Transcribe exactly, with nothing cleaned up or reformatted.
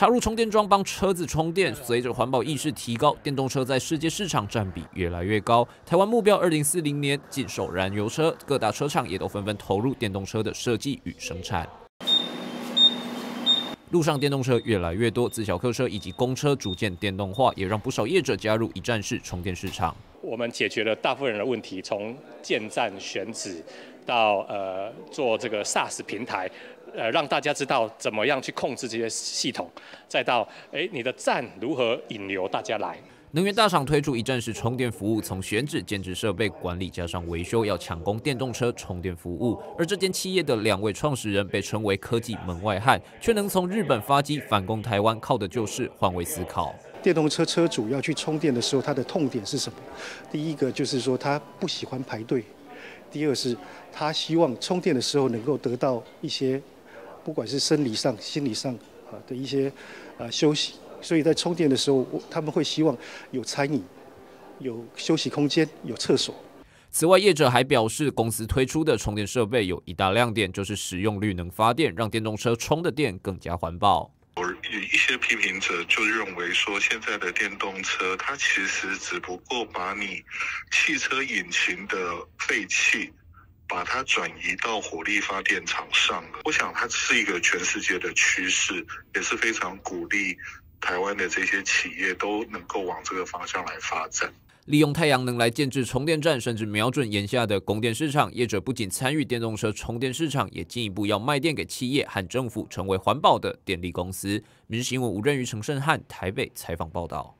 插入充电桩帮车子充电。随着环保意识提高，电动车在世界市场占比越来越高。台湾目标二零四零年禁售燃油车，各大车厂也都纷纷投入电动车的设计与生产。 路上电动车越来越多，自小客车以及公车逐渐电动化，也让不少业者加入一站式充电市场。我们解决了大部分人的问题，从建站选址到呃做这个 SaaS 平台，呃让大家知道怎么样去控制这些系统，再到哎你的站如何引流大家来。 能源大厂推出一站式充电服务，从选址、建置设备、管理加上维修，要抢攻电动车充电服务。而这间企业的两位创始人被称为科技门外汉，却能从日本发迹反攻台湾，靠的就是换位思考。电动车车主要去充电的时候，他的痛点是什么？第一个就是说他不喜欢排队，第二是他希望充电的时候能够得到一些，不管是生理上、心理上啊的一些呃休息。 所以在充电的时候，他们会希望有餐饮、有休息空间、有厕所。此外，业者还表示，公司推出的充电设备有一大亮点，就是使用绿能发电，让电动车充的电更加环保。 一些批评者就认为说，现在的电动车它其实只不过把你汽车引擎的废气。 把它转移到火力发电厂上了，我想它是一个全世界的趋势，也是非常鼓励台湾的这些企业都能够往这个方向来发展。利用太阳能来建置充电站，甚至瞄准眼下的供电市场，业者不仅参与电动车充电市场，也进一步要卖电给企业和政府，成为环保的电力公司。民视新闻吴任于、陈胜汉台北采访报道。